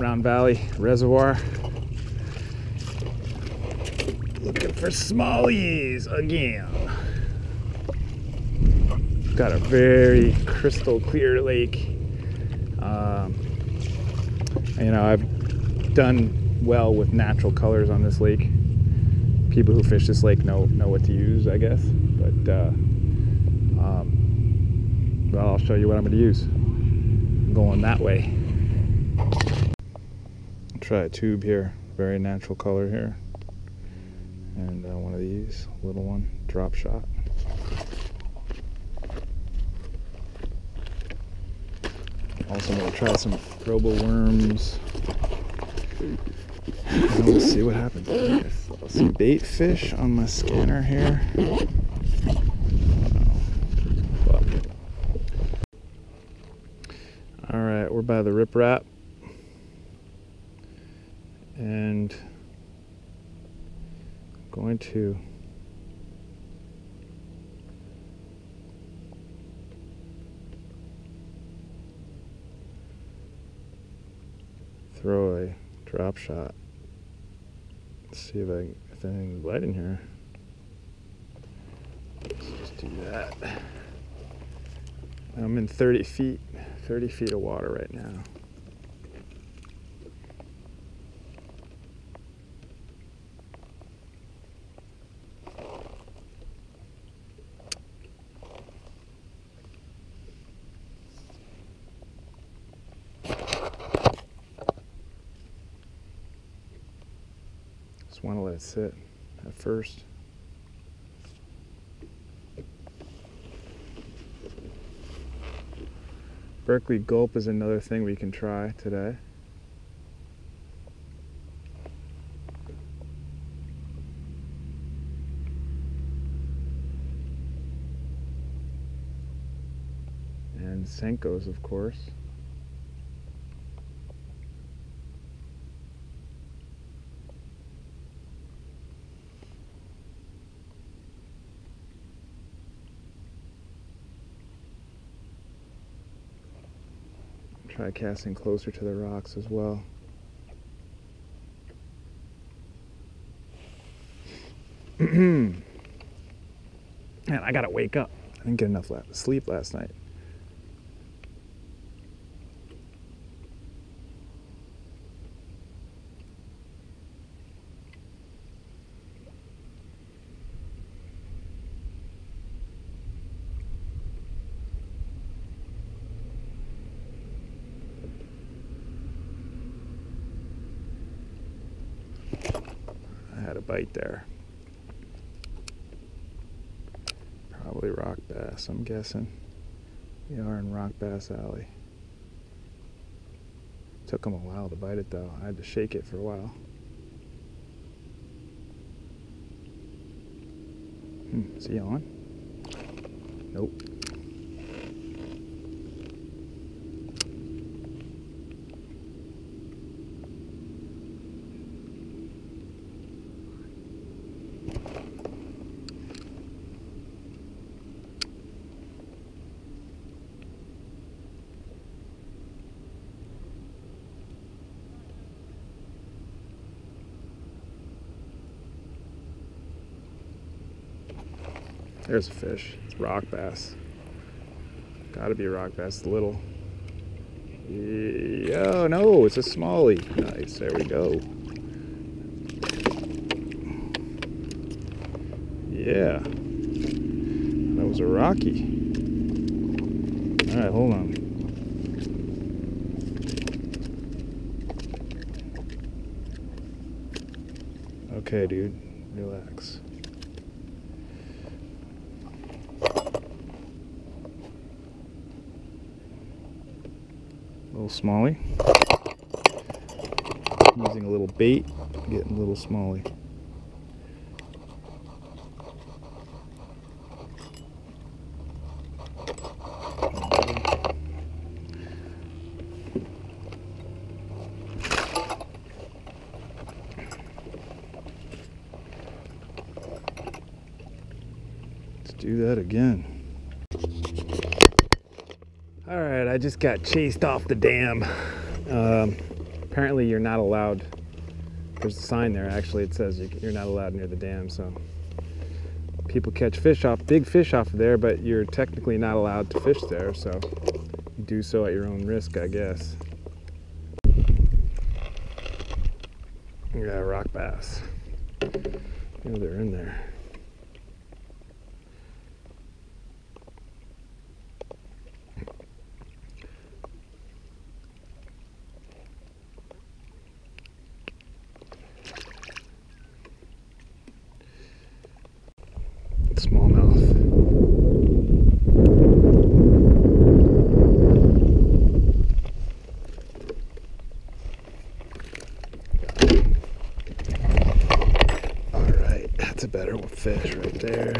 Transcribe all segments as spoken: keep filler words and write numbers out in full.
Round Valley Reservoir. Looking for smallies again. Got a very crystal clear lake. Um, you know, I've done well with natural colors on this lake. People who fish this lake know know what to use, I guess. But uh, um, well, I'll show you what I'm going to use. I'm going that way. Try a tube here. Very natural color here. And uh, one of these, little one, drop shot. Also, I'm going to try some robo worms. And we'll see what happens. Some bait fish on my scanner here. All right, we're by the riprap. And I'm going to throw a drop shot. Let's see if I if anything's biting here. Let's just do that. I'm in thirty feet, thirty feet of water right now. Want to let it sit at first. Berkeley Gulp is another thing we can try today. And Senko's, of course. Try casting closer to the rocks as well. Man, I gotta wake up. I didn't get enough sleep last night. Bite there. Probably rock bass, I'm guessing. We are in Rock Bass Alley. Took him a while to bite it though. I had to shake it for a while. Hmm, is he on? Nope. There's a fish. It's rock bass. Gotta be rock bass. It's little. Yeah, oh no, it's a smallie. Nice. There we go. Yeah. That was a rocky. All right, hold on. Okay, dude. Relax. Little smallie. I'm using a little bait, getting a little smallie. Let's do that again. All right, I just got chased off the dam. Um, apparently you're not allowed. There's a sign there, actually, it says you're not allowed near the dam, so people catch fish off, big fish off of there, but you're technically not allowed to fish there, so you do so at your own risk, I guess. Yeah, rock bass. Yeah, they're in there. Fish right there.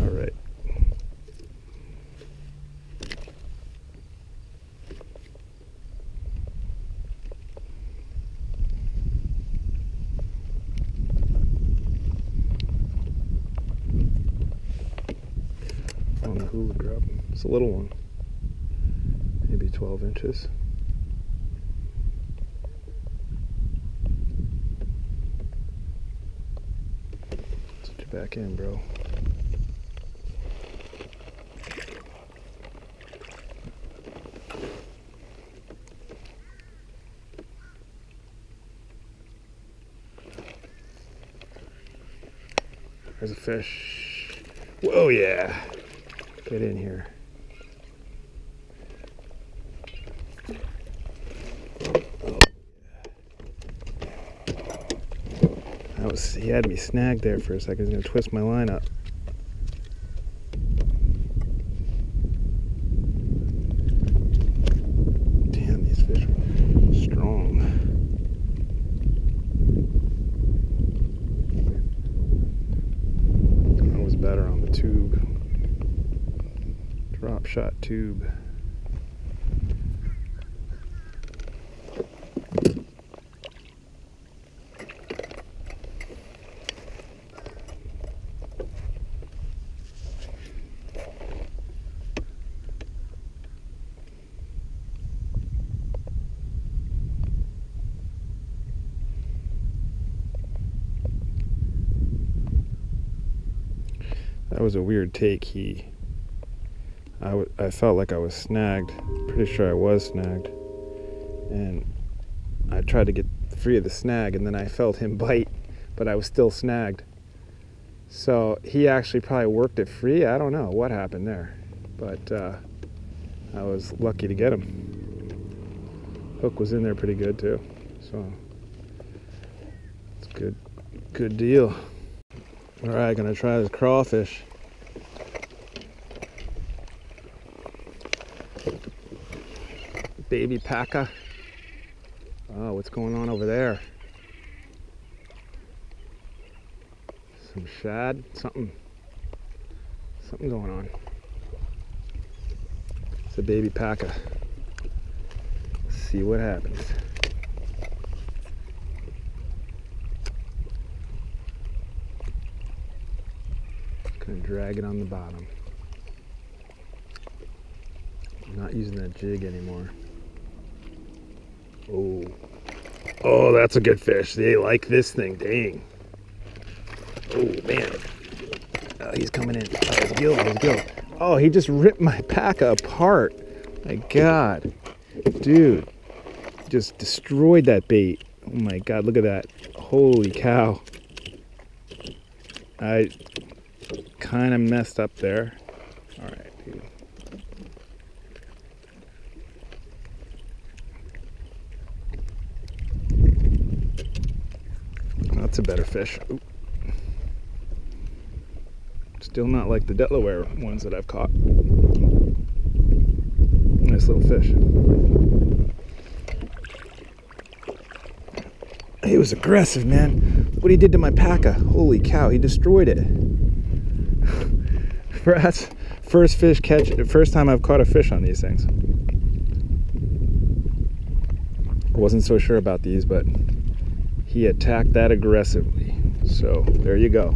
All right. On the hula grub. It's a little one. Maybe twelve inches. Back in, bro. There's a fish. Whoa, yeah. Get in here. He had me snagged there for a second. He's gonna twist my line up. Damn, these fish are strong. I was better on the tube. Dropshot tube. That was a weird take. He, I, w I felt like I was snagged. Pretty sure I was snagged. And I tried to get free of the snag, and then I felt him bite, but I was still snagged. So he actually probably worked it free. I don't know what happened there, but uh, I was lucky to get him. Hook was in there pretty good too, so it's good, good deal. All right, gonna try this crawfish. BabyPaca. Oh, what's going on over there? Some shad, something. Something going on. It's a BabyPaca. Let's see what happens. And drag it on the bottom. I'm not using that jig anymore. Oh, oh, that's a good fish. They like this thing, dang. Oh man, oh, he's coming in. Oh, his gill, his gill. Oh, he just ripped my paca apart. My God, dude, just destroyed that bait. Oh my God, look at that! Holy cow! I. Kind of messed up there. All right, dude. That's a better fish. Ooh. Still not like the Delaware ones that I've caught. Nice little fish. He was aggressive, man. Look what he did to my paca. Holy cow, he destroyed it. That's first fish catch, first time I've caught a fish on these things. I wasn't so sure about these, but he attacked that aggressively. So there you go.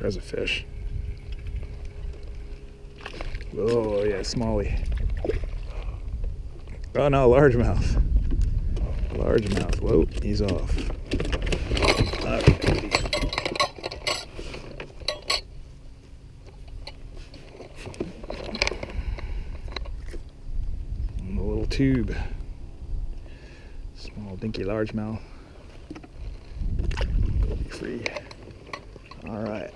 There's a fish. Oh yeah, smallie. Oh no, largemouth. Largemouth. Whoa, he's off. Okay. And the little tube. Small dinky largemouth. Go be free. All right.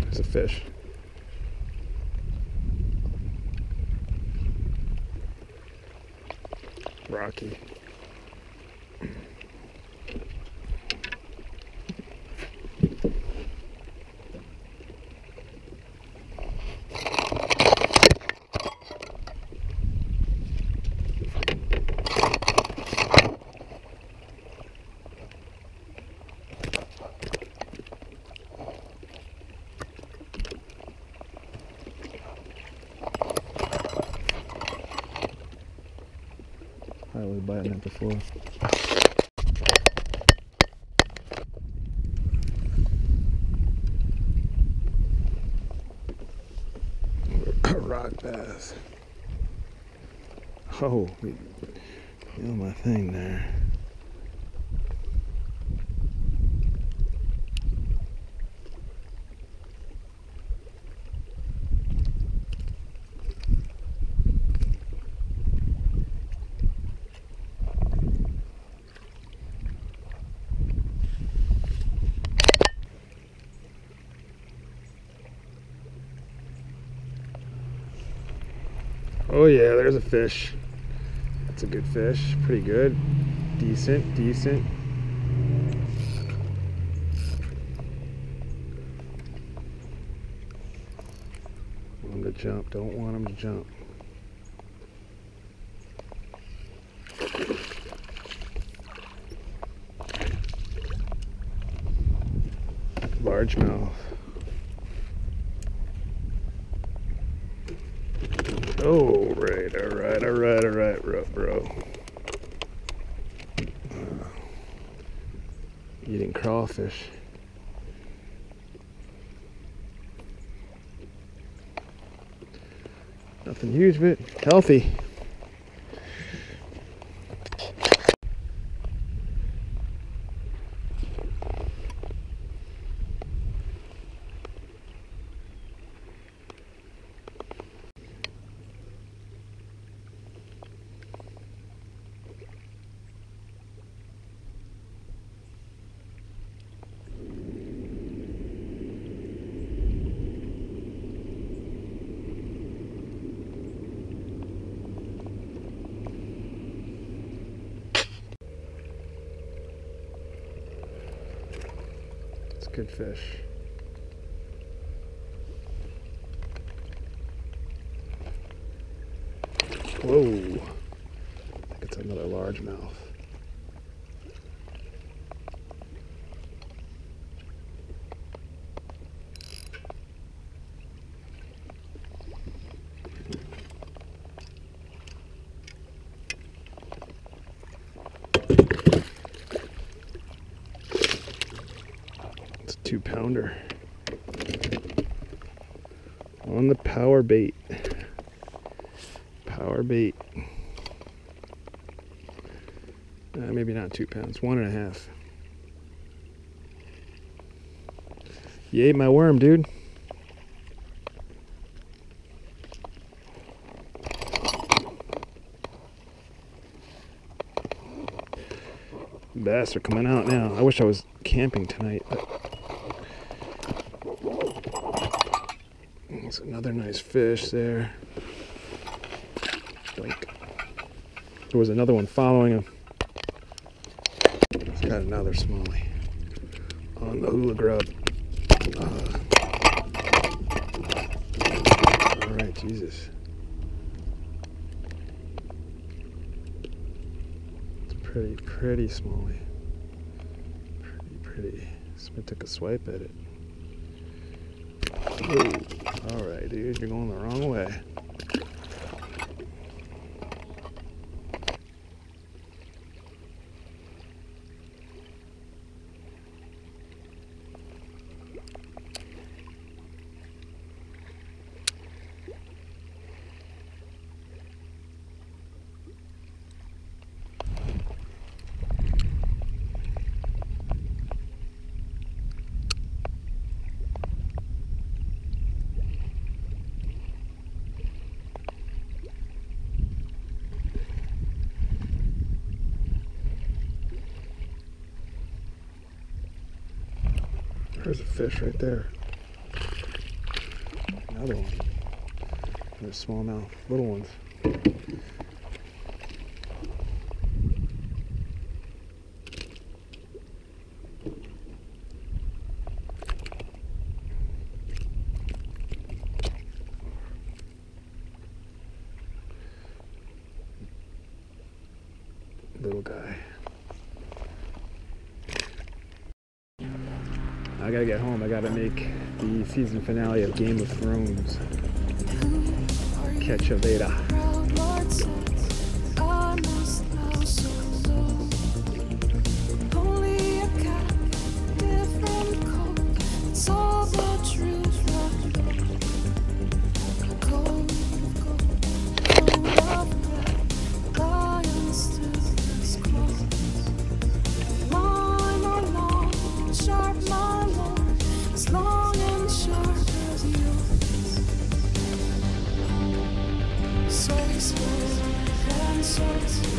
There's a fish. Rocky. I was biting it before. Rock bass. Oh, you know my thing there. Oh yeah, there's a fish. That's a good fish. Pretty good. Decent, decent. Want him to jump. Don't want him to jump. Largemouth. Oh, right, all right, all right, all right, bro. bro. Uh, eating crawfish. Nothing huge, but healthy. Good fish. Whoa! I think it's another largemouth. Two pounder on the power bait power bait uh, maybe not two pounds, one and a half. You ate my worm, dude. Bass are coming out now. I wish I was camping tonight, but it's another nice fish there. Like, there was another one following him. It's got another smallie on the hula grub. Uh, all right, Jesus. It's pretty, pretty smallie. Pretty, pretty. Somebody took a swipe at it. Ooh. All right, dude, you're going the wrong way. There's a fish right there. Another one. There's smallmouth, little ones. Little guy. I gotta get home. I gotta make the season finale of Game of Thrones. Catch you later. So